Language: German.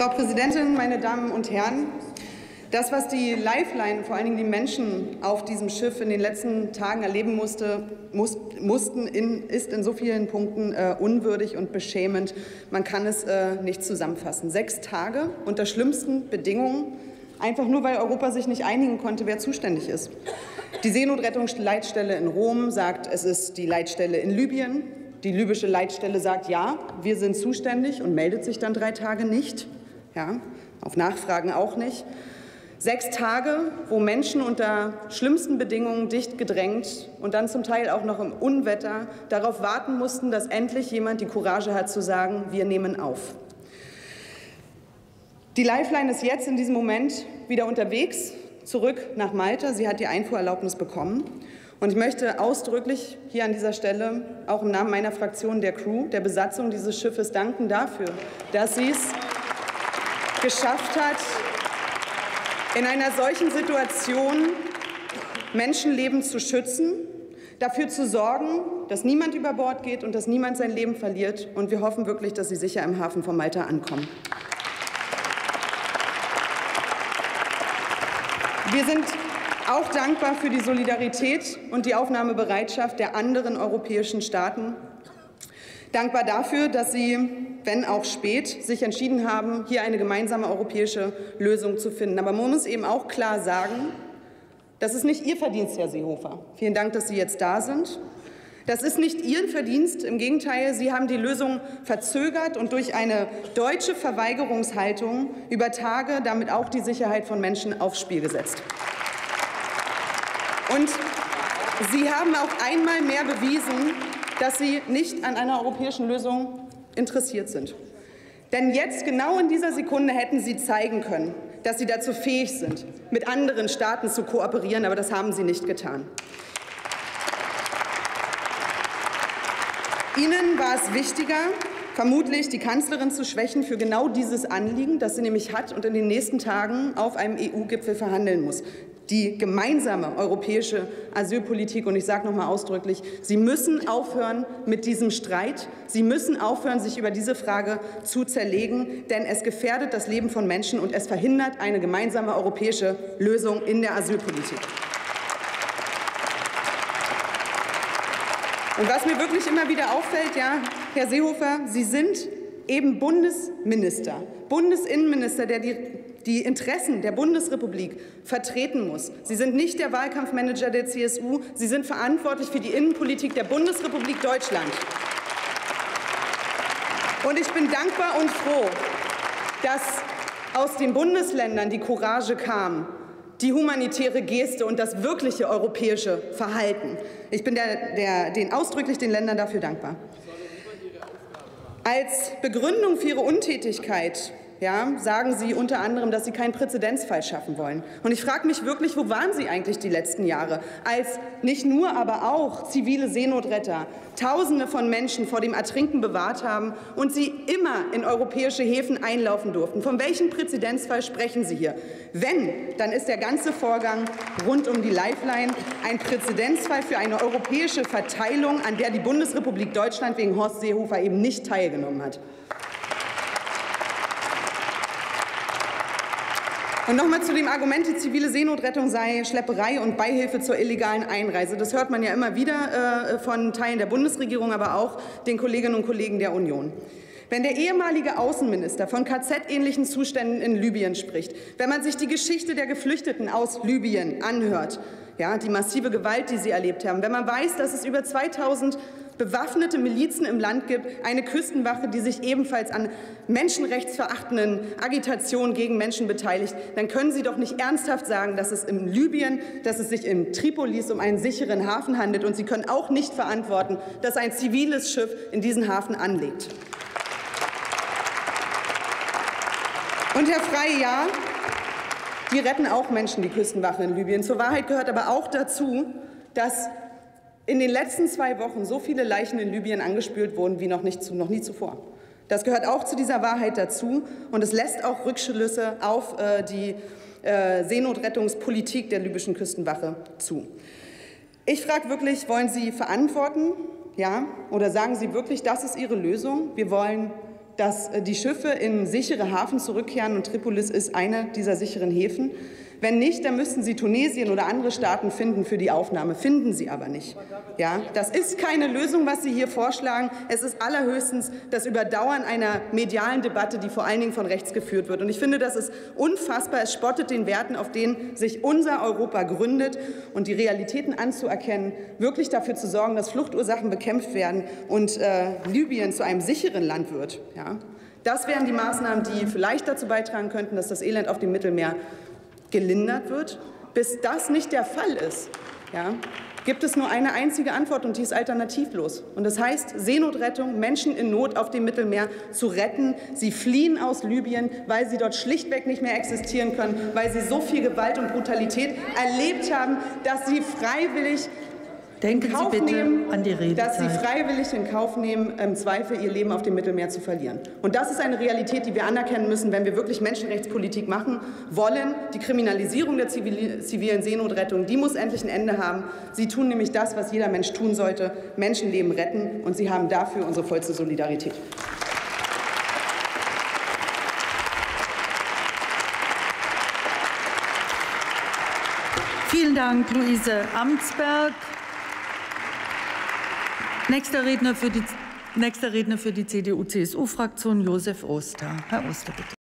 Frau Präsidentin, meine Damen und Herren! Das, was die Lifeline, vor allen Dingen die Menschen auf diesem Schiff in den letzten Tagen erleben mussten, ist in so vielen Punkten unwürdig und beschämend. Man kann es nicht zusammenfassen. 6 Tage unter schlimmsten Bedingungen, einfach nur, weil Europa sich nicht einigen konnte, wer zuständig ist. Die Seenotrettungsleitstelle in Rom sagt, es ist die Leitstelle in Libyen. Die libysche Leitstelle sagt, ja, wir sind zuständig und meldet sich dann 3 Tage nicht. Ja, auf Nachfragen auch nicht. 6 Tage, wo Menschen unter schlimmsten Bedingungen dicht gedrängt und dann zum Teil auch noch im Unwetter darauf warten mussten, dass endlich jemand die Courage hat zu sagen, wir nehmen auf. Die Lifeline ist jetzt in diesem Moment wieder unterwegs, zurück nach Malta. Sie hat die Einfuhrerlaubnis bekommen. Und ich möchte ausdrücklich hier an dieser Stelle auch im Namen meiner Fraktion, der Crew, der Besatzung dieses Schiffes danken dafür, dass sie es geschafft hat, in einer solchen Situation Menschenleben zu schützen, dafür zu sorgen, dass niemand über Bord geht und dass niemand sein Leben verliert. Und wir hoffen wirklich, dass Sie sicher im Hafen von Malta ankommen. Wir sind auch dankbar für die Solidarität und die Aufnahmebereitschaft der anderen europäischen Staaten. Dankbar dafür, dass Sie, wenn auch spät, sich entschieden haben, hier eine gemeinsame europäische Lösung zu finden. Aber man muss eben auch klar sagen, das ist nicht Ihr Verdienst, Herr Seehofer. Vielen Dank, dass Sie jetzt da sind. Das ist nicht Ihr Verdienst. Im Gegenteil, Sie haben die Lösung verzögert und durch eine deutsche Verweigerungshaltung über Tage damit auch die Sicherheit von Menschen aufs Spiel gesetzt. Und Sie haben auch einmal mehr bewiesen, dass Sie nicht an einer europäischen Lösung interessiert sind. Denn jetzt, genau in dieser Sekunde, hätten Sie zeigen können, dass Sie dazu fähig sind, mit anderen Staaten zu kooperieren, aber das haben Sie nicht getan. Ihnen war es wichtiger, vermutlich die Kanzlerin zu schwächen für genau dieses Anliegen, das sie nämlich hat und in den nächsten Tagen auf einem EU-Gipfel verhandeln muss. Die gemeinsame europäische Asylpolitik. Und ich sage noch mal ausdrücklich, Sie müssen aufhören mit diesem Streit. Sie müssen aufhören, sich über diese Frage zu zerlegen, denn es gefährdet das Leben von Menschen und es verhindert eine gemeinsame europäische Lösung in der Asylpolitik. Und was mir wirklich immer wieder auffällt, ja, Herr Seehofer, Sie sind eben Bundesminister, Bundesinnenminister, der die Interessen der Bundesrepublik vertreten muss. Sie sind nicht der Wahlkampfmanager der CSU, Sie sind verantwortlich für die Innenpolitik der Bundesrepublik Deutschland. Und ich bin dankbar und froh, dass aus den Bundesländern die Courage kam, die humanitäre Geste und das wirkliche europäische Verhalten. Ich bin ausdrücklich den Ländern dafür dankbar. Als Begründung für Ihre Untätigkeit, ja, sagen Sie unter anderem, dass Sie keinen Präzedenzfall schaffen wollen. Und ich frage mich wirklich, wo waren Sie eigentlich die letzten Jahre, als nicht nur, aber auch zivile Seenotretter Tausende von Menschen vor dem Ertrinken bewahrt haben und sie immer in europäische Häfen einlaufen durften? Von welchem Präzedenzfall sprechen Sie hier? Wenn, dann ist der ganze Vorgang rund um die Lifeline ein Präzedenzfall für eine europäische Verteilung, an der die Bundesrepublik Deutschland wegen Horst Seehofer eben nicht teilgenommen hat. Und nochmal zu dem Argument, die zivile Seenotrettung sei Schlepperei und Beihilfe zur illegalen Einreise. Das hört man ja immer wieder von Teilen der Bundesregierung, aber auch den Kolleginnen und Kollegen der Union. Wenn der ehemalige Außenminister von KZ-ähnlichen Zuständen in Libyen spricht, wenn man sich die Geschichte der Geflüchteten aus Libyen anhört, ja, die massive Gewalt, die sie erlebt haben, wenn man weiß, dass es über 2000 bewaffnete Milizen im Land gibt, eine Küstenwache, die sich ebenfalls an menschenrechtsverachtenden Agitationen gegen Menschen beteiligt, dann können Sie doch nicht ernsthaft sagen, dass es in Libyen, dass es sich in Tripolis um einen sicheren Hafen handelt. Und Sie können auch nicht verantworten, dass ein ziviles Schiff in diesen Hafen anlegt. Und Herr Frey, ja, wir retten auch Menschen, die Küstenwache in Libyen. Zur Wahrheit gehört aber auch dazu, dass in den letzten 2 Wochen so viele Leichen in Libyen angespült wurden wie noch nie zuvor. Das gehört auch zu dieser Wahrheit dazu, und es lässt auch Rückschlüsse auf die Seenotrettungspolitik der libyschen Küstenwache zu. Ich frage wirklich, wollen Sie verantworten? Ja? Oder sagen Sie wirklich, das ist Ihre Lösung? Wir wollen dass die Schiffe in sichere Häfen zurückkehren, und Tripolis ist einer dieser sicheren Häfen. Wenn nicht, dann müssten Sie Tunesien oder andere Staaten finden für die Aufnahme. Finden Sie aber nicht. Ja, das ist keine Lösung, was Sie hier vorschlagen. Es ist allerhöchstens das Überdauern einer medialen Debatte, die vor allen Dingen von rechts geführt wird. Und ich finde, das ist unfassbar. Es spottet den Werten, auf denen sich unser Europa gründet. Und die Realitäten anzuerkennen, wirklich dafür zu sorgen, dass Fluchtursachen bekämpft werden und Libyen zu einem sicheren Land wird. Ja, das wären die Maßnahmen, die vielleicht dazu beitragen könnten, dass das Elend auf dem Mittelmeer gelindert wird. Bis das nicht der Fall ist, ja, gibt es nur eine einzige Antwort, und die ist alternativlos. Und das heißt Seenotrettung, Menschen in Not auf dem Mittelmeer zu retten. Sie fliehen aus Libyen, weil sie dort schlichtweg nicht mehr existieren können, weil sie so viel Gewalt und Brutalität erlebt haben, dass sie freiwillig in Kauf nehmen, im Zweifel ihr Leben auf dem Mittelmeer zu verlieren. Und das ist eine Realität, die wir anerkennen müssen, wenn wir wirklich Menschenrechtspolitik machen wollen. Die Kriminalisierung der zivilen Seenotrettung, die muss endlich ein Ende haben. Sie tun nämlich das, was jeder Mensch tun sollte, Menschenleben retten, und Sie haben dafür unsere vollste Solidarität. Vielen Dank, Luise Amtsberg. Nächster Redner für die CDU-CSU-Fraktion, Josef Oster. Herr Oster, bitte.